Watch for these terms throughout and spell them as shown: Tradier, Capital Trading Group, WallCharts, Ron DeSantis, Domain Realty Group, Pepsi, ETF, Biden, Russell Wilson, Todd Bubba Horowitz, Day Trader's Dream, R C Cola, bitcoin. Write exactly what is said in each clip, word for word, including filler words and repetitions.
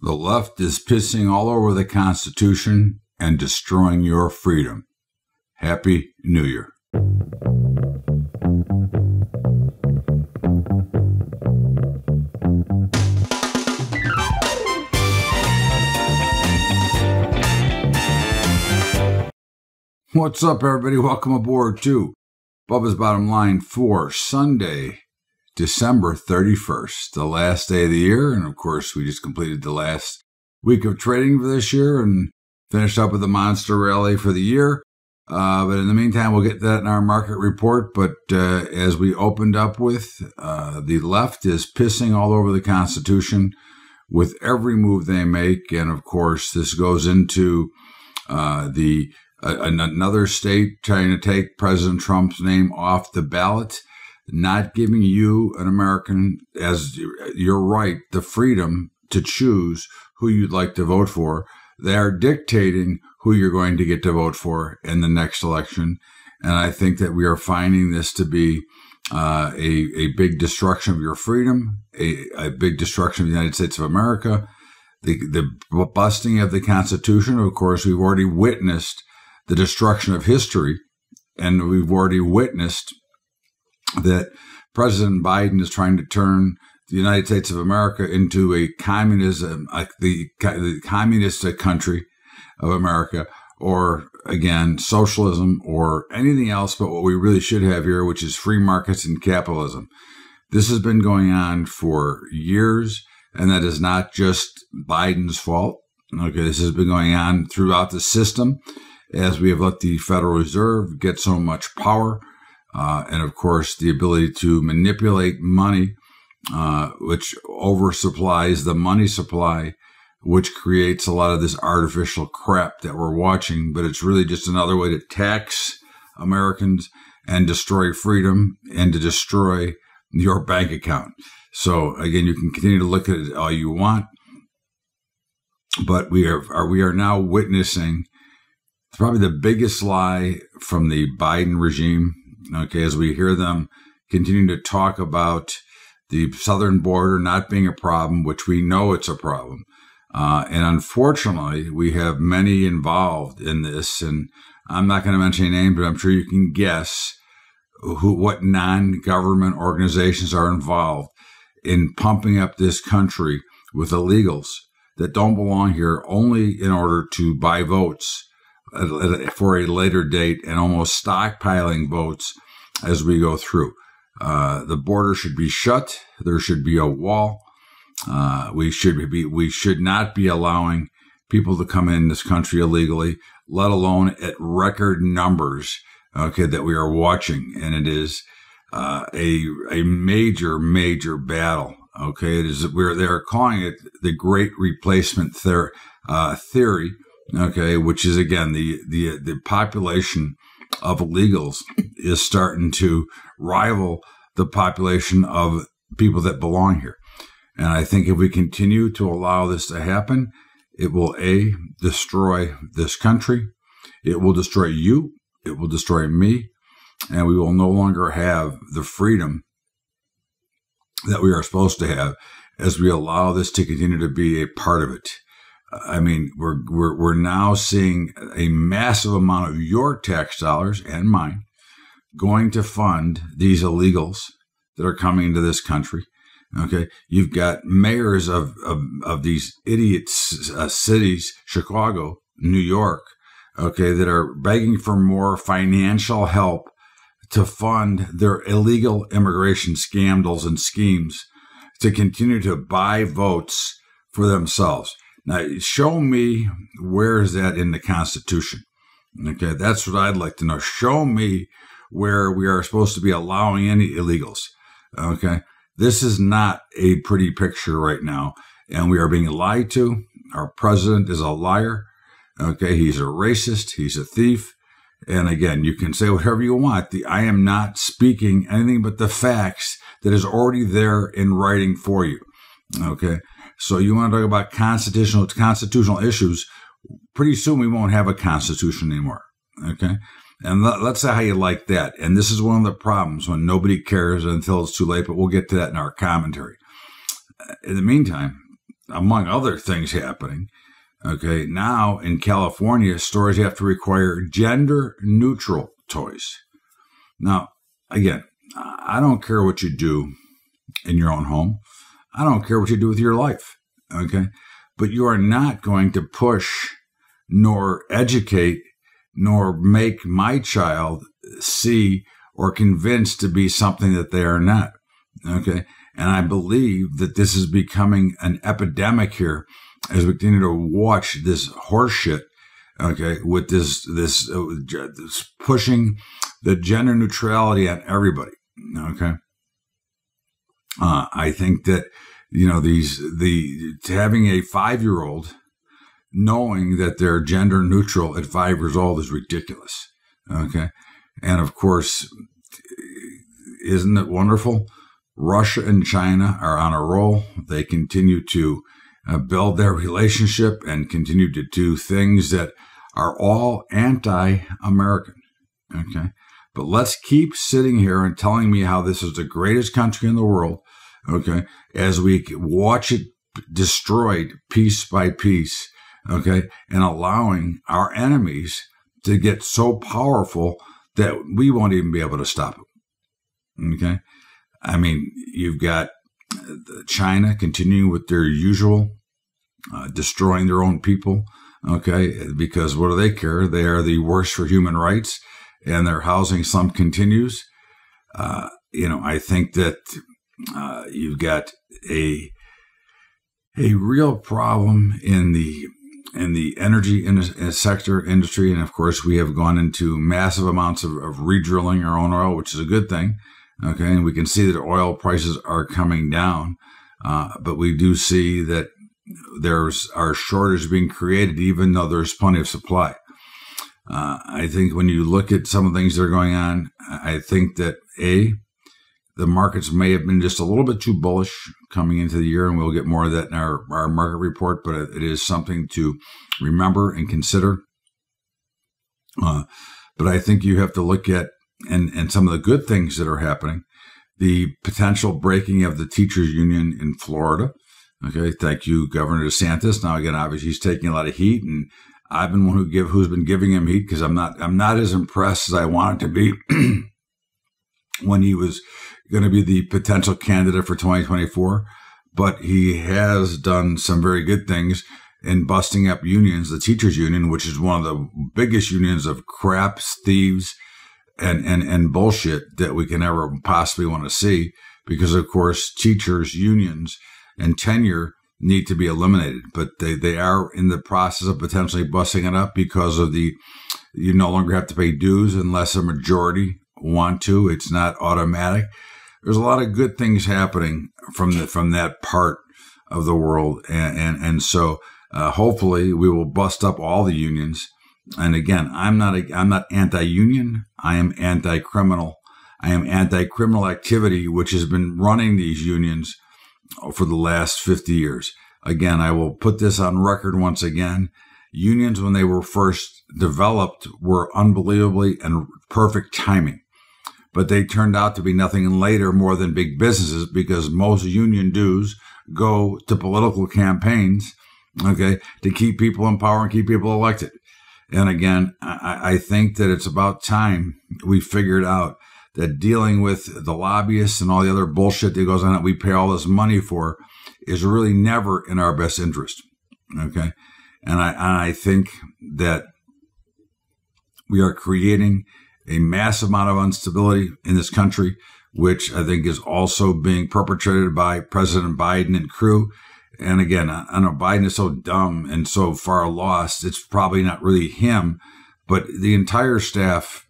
The left is pissing all over the Constitution and destroying your freedom. Happy New Year. What's up, everybody? Welcome aboard to Bubba's Bottom Line for Sunday, December thirty-first, the last day of the year. And of course, we just completed the last week of trading for this year and finished up with a monster rally for the year. Uh, but in the meantime, we'll get that in our market report. But uh, as we opened up with, uh, the left is pissing all over the Constitution with every move they make. And of course, this goes into uh, the another state trying to take President Trump's name off the ballot, not giving you, an American, as your right, the freedom to choose who you'd like to vote for. They are dictating who you're going to get to vote for in the next election. And I think that we are finding this to be uh, a, a big destruction of your freedom, a, a big destruction of the United States of America, the, the busting of the Constitution. Of course, we've already witnessed the destruction of history, and we've already witnessed that President Biden is trying to turn the United States of America into a communism, like the, the communist country of America, or again, socialism or anything else but what we really should have here, which is free markets and capitalism. This has been going on for years, and that is not just Biden's fault. Okay, this has been going on throughout the system, as we have let the Federal Reserve get so much power, uh, and of course, the ability to manipulate money, uh, which oversupplies the money supply, which creates a lot of this artificial crap that we're watching. But it's really just another way to tax Americans and destroy freedom and to destroy your bank account. So again, you can continue to look at it all you want, but we are, are we are now witnessing probably the biggest lie from the Biden regime, okay, as we hear them continue to talk about the southern border not being a problem, which we know it's a problem. Uh, and unfortunately, we have many involved in this, and I'm not going to mention any names, but I'm sure you can guess who, what non-government organizations are involved in pumping up this country with illegals that don't belong here only in order to buy votes for a later date and almost stockpiling votes as we go through. Uh, the border should be shut. There should be a wall. Uh, we should be, we should not be allowing people to come in this country illegally, let alone at record numbers, okay, that we are watching. And it is, uh, a, a major, major battle. Okay. It is, we're, they're calling it the great replacement ther- uh, theory. Okay, which is again the the the population of illegals is starting to rival the population of people that belong here, and I think if we continue to allow this to happen, it will a destroy this country, it will destroy you, it will destroy me, and we will no longer have the freedom that we are supposed to have as we allow this to continue to be a part of it. I mean, we're, we're, we're now seeing a massive amount of your tax dollars and mine going to fund these illegals that are coming into this country. Okay. You've got mayors of, of, of these idiot uh, cities, Chicago, New York, okay, that are begging for more financial help to fund their illegal immigration scandals and schemes to continue to buy votes for themselves. Now, show me where is that in the Constitution? Okay, that's what I'd like to know. Show me where we are supposed to be allowing any illegals. Okay, this is not a pretty picture right now, and we are being lied to. Our president is a liar. Okay, he's a racist. He's a thief. And again, you can say whatever you want. The, I am not speaking anything but the facts that is already there in writing for you. Okay. So you want to talk about constitutional constitutional issues, pretty soon we won't have a constitution anymore, okay? And let, let's say how you like that. And this is one of the problems when nobody cares until it's too late, but we'll get to that in our commentary. In the meantime, among other things happening. Okay, now in California, stores have to require gender-neutral toys. Now, again, I don't care what you do in your own home. I don't care what you do with your life, okay? But you are not going to push nor educate nor make my child see or convinced to be something that they are not, okay? And I believe that this is becoming an epidemic here as we continue to watch this horseshit, okay, with this this, uh, this pushing the gender neutrality on everybody, okay? Uh, I think that, you know, these the having a five-year-old knowing that they're gender neutral at five years old is ridiculous, okay? And, of course, isn't it wonderful? Russia and China are on a roll. They continue to uh, build their relationship and continue to do things that are all anti-American, okay? But let's keep sitting here and telling me how this is the greatest country in the world, okay, as we watch it destroyed piece by piece, okay, and allowing our enemies to get so powerful that we won't even be able to stop them, okay? I mean, you've got China continuing with their usual, uh, destroying their own people, okay, because what do they care? They are the worst for human rights, and their housing slump continues. Uh, you know, I think that uh, you've got a a real problem in the in the energy in, in sector industry, and of course, we have gone into massive amounts of, of re-drilling our own oil, which is a good thing. Okay, and we can see that oil prices are coming down, uh, but we do see that there's our shortage being created, even though there's plenty of supply. Uh, I think when you look at some of the things that are going on, I think that A, the markets may have been just a little bit too bullish coming into the year, and we'll get more of that in our, our market report, but it is something to remember and consider. Uh, but I think you have to look at, and, and some of the good things that are happening, the potential breaking of the teachers union in Florida. Okay, thank you, Governor DeSantis. Now, again, obviously he's taking a lot of heat, and I've been one who give who's been giving him heat because I'm not I'm not as impressed as I wanted to be when he was going to be the potential candidate for twenty twenty-four. But he has done some very good things in busting up unions, the teachers union, which is one of the biggest unions of crap, thieves, and and and bullshit that we can ever possibly want to see, because of course teachers unions and tenure need to be eliminated, but they, they are in the process of potentially busting it up because of the, you no longer have to pay dues unless a majority want to. It's not automatic. There's a lot of good things happening from the, from that part of the world. And, and, and so uh, hopefully we will bust up all the unions. And again, I'm not, a, I'm not anti-union. I am anti-criminal. I am anti-criminal activity, which has been running these unions for the last fifty years. Again, I will put this on record once again. Unions, when they were first developed, were unbelievably and perfect timing, but they turned out to be nothing later more than big businesses, because most union dues go to political campaigns, okay, to keep people in power and keep people elected. And again, I, I think that it's about time we figured out that dealing with the lobbyists and all the other bullshit that goes on that we pay all this money for is really never in our best interest, okay? And I, and I think that we are creating a massive amount of instability in this country, which I think is also being perpetrated by President Biden and crew. And again, I, I know Biden is so dumb and so far lost, it's probably not really him, but the entire staff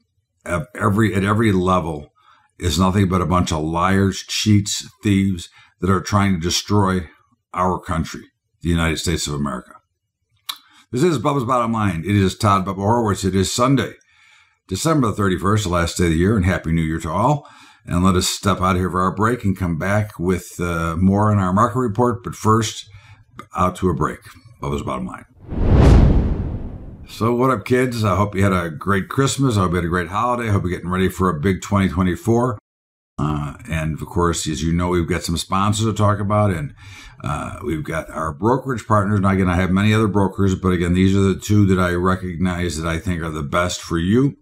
At every, at every level is nothing but a bunch of liars, cheats, thieves that are trying to destroy our country, the United States of America. This is Bubba's Bottom Line. It is Todd Bubba Horowitz. It is Sunday, December the thirty-first, the last day of the year, and Happy New Year to all. And let us step out here for our break and come back with uh, more in our market report. But first, out to a break. Bubba's Bottom Line. So what up, kids? I hope you had a great Christmas. I hope you had a great holiday. I hope you're getting ready for a big twenty twenty-four. Uh, and of course, as you know, we've got some sponsors to talk about, and uh, we've got our brokerage partners. Now, again, I have many other brokers, but again, these are the two that I recognize that I think are the best for you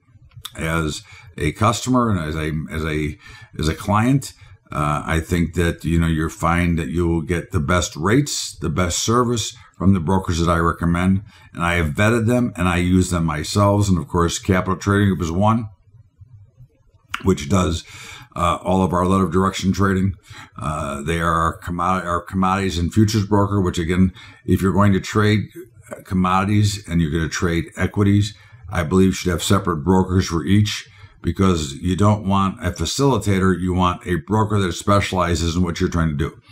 as a customer and as a as a as a client. Uh, I think that, you know, you'll find that you will get the best rates, the best service from the brokers that I recommend. And I have vetted them and I use them myself. And of course, Capital Trading Group is one, which does uh, all of our letter of direction trading. Uh, they are our, commodity, our commodities and futures broker, which again, if you're going to trade commodities and you're going to trade equities, I believe you should have separate brokers for each, because you don't want a facilitator, you want a broker that specializes in what you're trying to do. In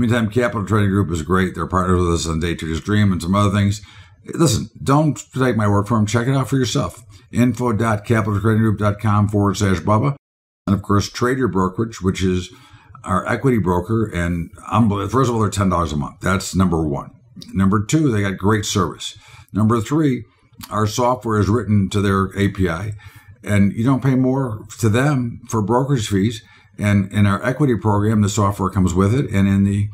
the meantime, Capital Trading Group is great. They're partners with us on Day Trader's Dream and some other things. Listen, don't take my word for them. Check it out for yourself. info dot capital trading group dot com forward slash Bubba. And of course, Tradier Brokerage, which is our equity broker. And first of all, they're ten dollars a month. That's number one. Number two, they got great service. Number three, our software is written to their A P I. And you don't pay more to them for brokerage fees. And in our equity program, the software comes with it. And in the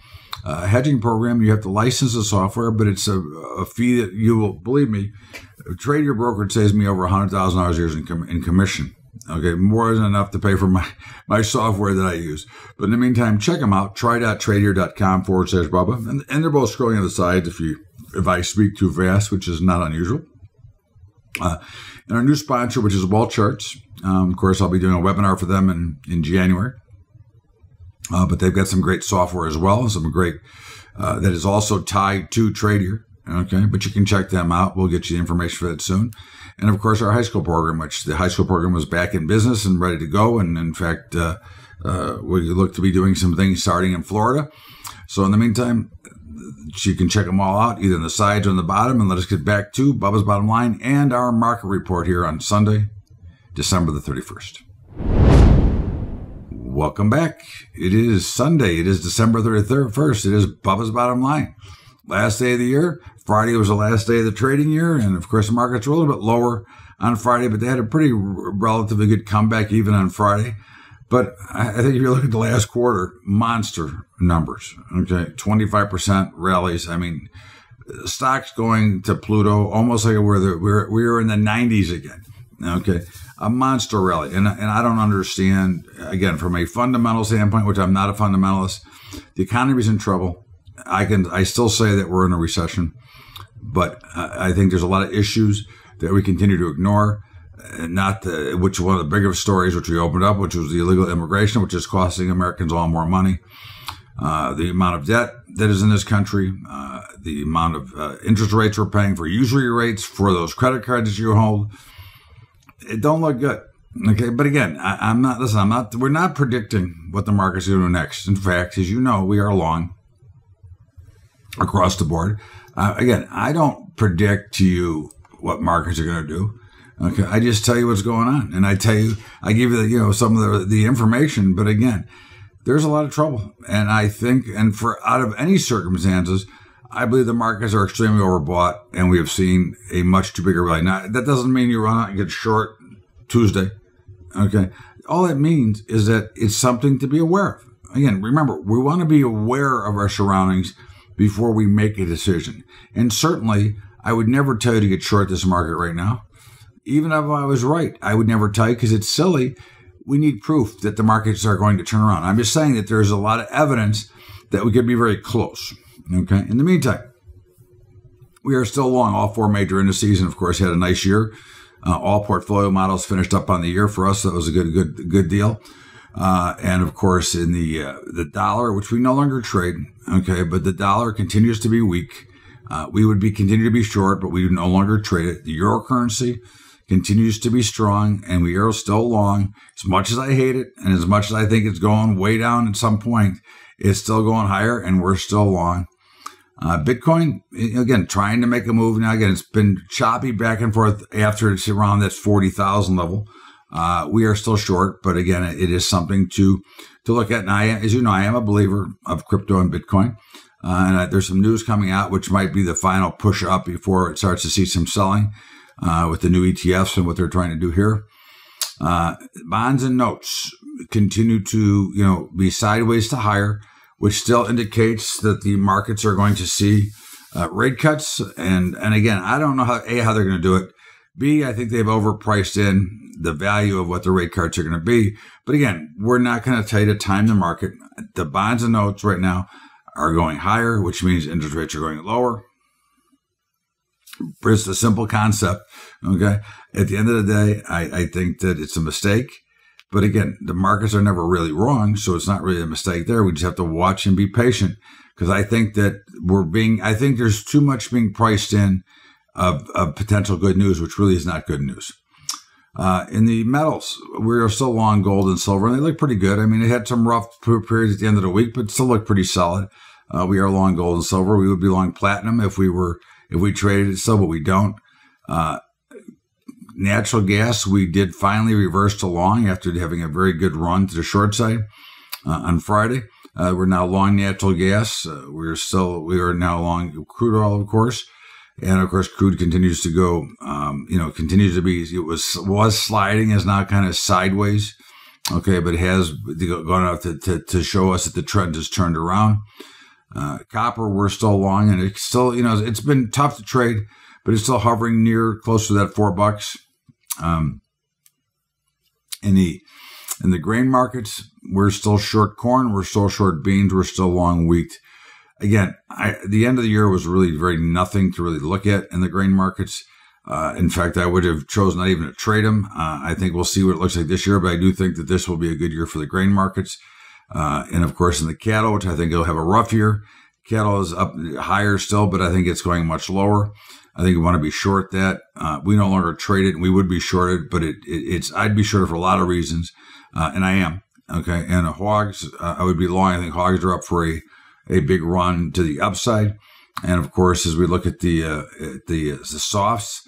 uh, hedging program, you have to license the software, but it's a, a fee that you will, believe me, Tradier Brokerage saves me over one hundred thousand dollars a year in, com in commission. Okay, more than enough to pay for my, my software that I use. But in the meantime, check them out, try dot tradier dot com forward slash Bubba. And, and they're both scrolling on the sides if, you, if I speak too fast, which is not unusual. Uh, and our new sponsor, which is WallCharts. Um, of course, I'll be doing a webinar for them in, in January. Uh, but they've got some great software as well, some great uh, that is also tied to Tradier. Okay, but you can check them out. We'll get you the information for that soon. And of course, our high school program, which the high school program was back in business and ready to go. And in fact, uh, uh, we look to be doing some things starting in Florida. So in the meantime, you can check them all out, either on the sides or on the bottom. And let us get back to Bubba's Bottom Line and our market report here on Sunday, December the thirty-first. Welcome back. It is Sunday. It is December thirty-first. It is Bubba's Bottom Line. Last day of the year. Friday was the last day of the trading year. And of course, the markets were a little bit lower on Friday, but they had a pretty relatively good comeback even on Friday. But I think if you look at the last quarter, monster numbers, okay, twenty-five percent rallies. I mean, stocks going to Pluto, almost like we're, we're, we're in the nineties again, okay, a monster rally. And, and I don't understand, again, from a fundamental standpoint, which I'm not a fundamentalist, the economy's in trouble. I can, I still say that we're in a recession, but I think there's a lot of issues that we continue to ignore. Not the, which one of the bigger stories which we opened up, which was the illegal immigration, which is costing Americans all more money. Uh, the amount of debt that is in this country, uh, the amount of uh, interest rates we're paying for usury rates for those credit cards that you hold, it don't look good. Okay, but again, I, I'm not. Listen, I'm not. We're not predicting what the market's going to do next. In fact, as you know, we are long across the board. Uh, again, I don't predict to you what markets are going to do. Okay, I just tell you what's going on, and I tell you, I give you, the, you know, some of the, the information. But again, there's a lot of trouble, and I think, and for out of any circumstances, I believe the markets are extremely overbought, and we have seen a much too bigger rally. Now, that doesn't mean you run out and get short Tuesday. Okay, all it means is that it's something to be aware of. Again, remember, we want to be aware of our surroundings before we make a decision, and certainly, I would never tell you to get short this market right now. Even if I was right, I would never tell you because it's silly. We need proof that the markets are going to turn around. I'm just saying that there's a lot of evidence that we could be very close. Okay. In the meantime, we are still long. All four major indices, and of course, had a nice year. Uh, all portfolio models finished up on the year for us. So that was a good, good, good deal. Uh, and of course, in the uh, the dollar, which we no longer trade. Okay, but the dollar continues to be weak. Uh, we would be continue to be short, but we no longer trade it. The euro currency continues to be strong, and we are still long. As much as I hate it, and as much as I think it's going way down at some point, it's still going higher, and we're still long. Uh, Bitcoin, again, trying to make a move now. Again, it's been choppy back and forth after it's around that forty thousand level. Uh, we are still short, but again, it is something to, to look at. And I, as you know, I am a believer of crypto and Bitcoin. Uh, and I, there's some news coming out, which might be the final push up before it starts to see some selling. Uh, with the new E T Fs and what they're trying to do here. Uh, bonds and notes continue to, you know, be sideways to higher, which still indicates that the markets are going to see uh, rate cuts. And, and again, I don't know how, A, how they're going to do it. B, I think they've overpriced in the value of what the rate cuts are going to be. But again, we're not going to tell you to time the market. The bonds and notes right now are going higher, which means interest rates are going lower. It's a simple concept, okay? At the end of the day, I, I think that it's a mistake. But again, the markets are never really wrong, so it's not really a mistake there. We just have to watch and be patient, because I think that we're being, I think there's too much being priced in of, of potential good news, which really is not good news. Uh, in the metals, we're still long gold and silver, and they look pretty good. I mean, it had some rough periods at the end of the week, but still look pretty solid. Uh, we are long gold and silver. We would be long platinum if we were, if we traded it still, but we don't. Uh, natural gas, we did finally reverse to long after having a very good run to the short side uh, on Friday. Uh, we're now long natural gas. Uh, we're still, we are now long crude oil, of course. And of course, crude continues to go, um, you know, continues to be, it was, was sliding, is now kind of sideways. Okay. But it has gone up to, to, to show us that the trend has turned around. Uh, copper, we're still long, and it's still, you know, it's been tough to trade, but it's still hovering near close to that four bucks. Um, in the, in the grain markets, we're still short corn. We're still short beans. We're still long wheat. Again, I, the end of the year was really very nothing to really look at in the grain markets. Uh, in fact, I would have chosen not even to trade them. Uh, I think we'll see what it looks like this year, but I do think that this will be a good year for the grain markets. Uh, and of course, in the cattle, which I think will have a rough year. Cattle is up higher still, but I think it's going much lower. I think we want to be short that. Uh, we no longer trade it, and we would be shorted, but it, it, it's, I'd be shorted for a lot of reasons. Uh, and I am. Okay. And the hogs, uh, I would be long. I think hogs are up for a, a big run to the upside. And of course, as we look at the, uh, at the, uh, the softs,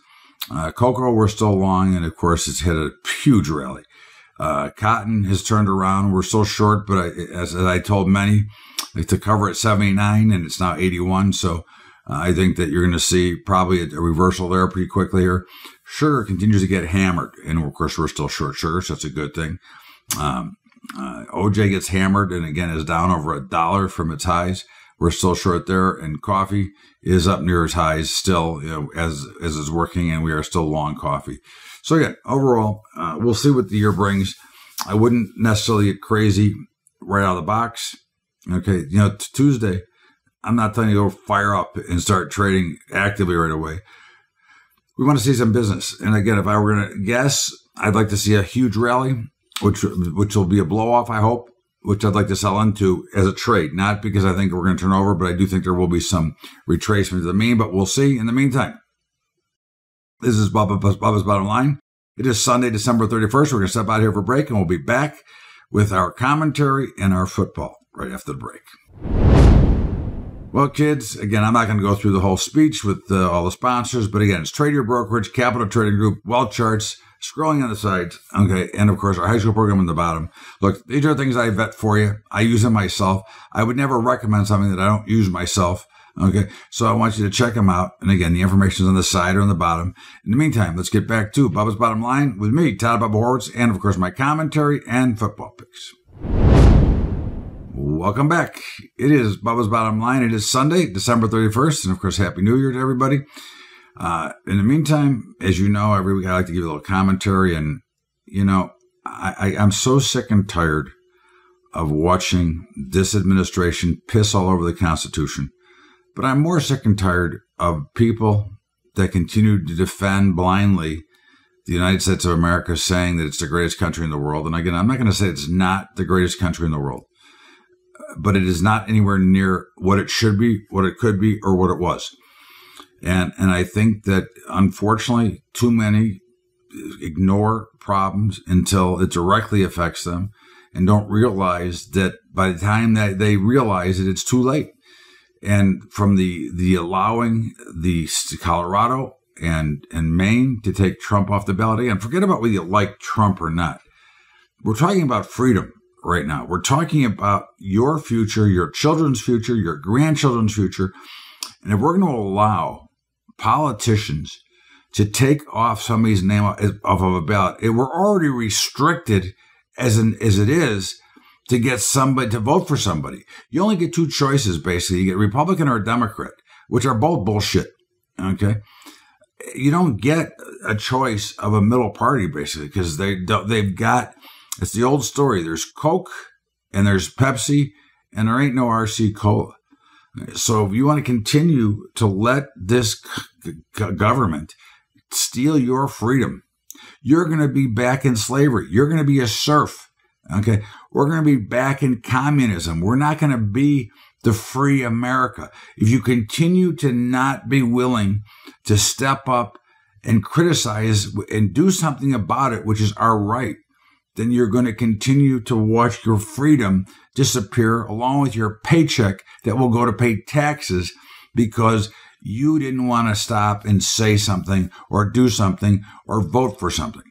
uh, cocoa, we're still long. And of course, it's hit a huge rally. Uh, cotton has turned around. We're still short, but I, as, as I told many, like to cover at seventy-nine, and it's now eighty-one. So uh, I think that you're going to see probably a, a reversal there pretty quickly here. Sugar continues to get hammered. And of course, we're still short sugar, so that's a good thing. Um, uh, O J gets hammered, and again, is down over a dollar from its highs. We're still short there. And coffee is up near its highs still, you know, as, as it's working, and we are still long coffee. So again, overall, uh, we'll see what the year brings. I wouldn't necessarily get crazy right out of the box. Okay, you know, Tuesday, I'm not telling you to go fire up and start trading actively right away. We want to see some business. And again, if I were going to guess, I'd like to see a huge rally, which which will be a blow off, I hope, which I'd like to sell into as a trade. Not because I think we're going to turn over, but I do think there will be some retracement to the mean, but we'll see. In the meantime, this is Bubba, Bubba's Bottom Line. It is Sunday, December thirty-first. We're going to step out here for a break, and we'll be back with our commentary and our football right after the break. Well, kids, again, I'm not going to go through the whole speech with uh, all the sponsors, but again, it's Tradier Brokerage, Capital Trading Group, WallCharts, scrolling on the sides, okay, and of course, our high school program on the bottom. Look, these are things I vet for you. I use them myself. I would never recommend something that I don't use myself. Okay, so I want you to check them out. And again, the information is on the side or on the bottom. In the meantime, let's get back to Bubba's Bottom Line with me, Todd Bubba Horowitz, and of course, my commentary and football picks. Welcome back. It is Bubba's Bottom Line. It is Sunday, December thirty-first. And of course, Happy New Year to everybody. Uh, in the meantime, as you know, every week I like to give you a little commentary. And, you know, I, I, I'm so sick and tired of watching this administration piss all over the Constitution. But I'm more sick and tired of people that continue to defend blindly the United States of America, saying that it's the greatest country in the world. And again, I'm not going to say it's not the greatest country in the world, but it is not anywhere near what it should be, what it could be, or what it was. And, and I think that, unfortunately, too many ignore problems until it directly affects them and don't realize that by the time that they realize it, it's too late. And from the, the allowing the Colorado and, and Maine to take Trump off the ballot, again, forget about whether you like Trump or not. We're talking about freedom right now. We're talking about your future, your children's future, your grandchildren's future. And if we're going to allow politicians to take off somebody's name off of a ballot. It, we're already restricted as an, as it is to get somebody to vote for somebody. You only get two choices, basically. You get Republican or Democrat, which are both bullshit. Okay. You don't get a choice of a middle party, basically, because they, they've got, it's the old story. There's Coke and there's Pepsi and there ain't no R C Cola. So if you want to continue to let this government steal your freedom, you're going to be back in slavery. You're going to be a serf. Okay. We're going to be back in communism. We're not going to be the free America. If you continue to not be willing to step up and criticize and do something about it, which is our right, then you're going to continue to watch your freedom disappear along with your paycheck that will go to pay taxes because you didn't want to stop and say something or do something or vote for something.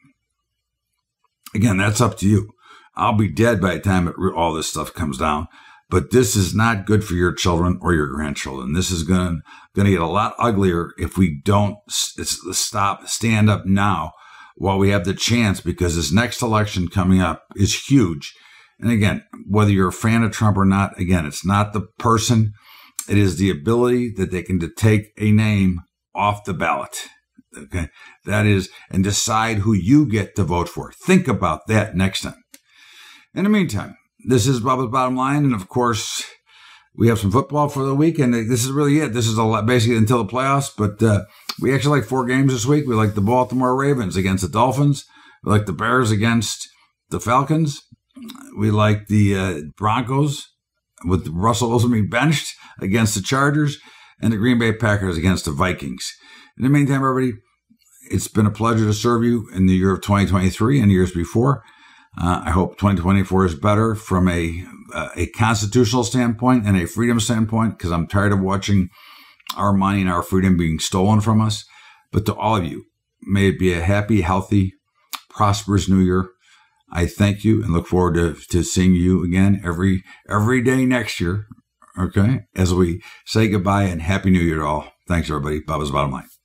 Again, that's up to you. I'll be dead by the time it all this stuff comes down. But this is not good for your children or your grandchildren. This is going to get a lot uglier if we don't stop, stand up now while we have the chance, because this next election coming up is huge. And again, whether you're a fan of Trump or not, again, it's not the person. It is the ability that they can to take a name off the ballot. Okay. That is, and decide who you get to vote for. Think about that next time. In the meantime, this is Bubba's Bottom Line, and of course, we have some football for the week, and this is really it. This is a lot, basically until the playoffs, but uh, we actually like four games this week. We like the Baltimore Ravens against the Dolphins. We like the Bears against the Falcons. We like the uh, Broncos with Russell Wilson being benched against the Chargers, and the Green Bay Packers against the Vikings. In the meantime, everybody, it's been a pleasure to serve you in the year of twenty twenty-three and years before. Uh, I hope twenty twenty-four is better from a uh, a constitutional standpoint and a freedom standpoint, because I'm tired of watching our money and our freedom being stolen from us. But to all of you, may it be a happy, healthy, prosperous new year. I thank you and look forward to, to seeing you again every every day next year, okay, as we say goodbye and happy new year to all. Thanks, everybody. Bubba's Bottom Line.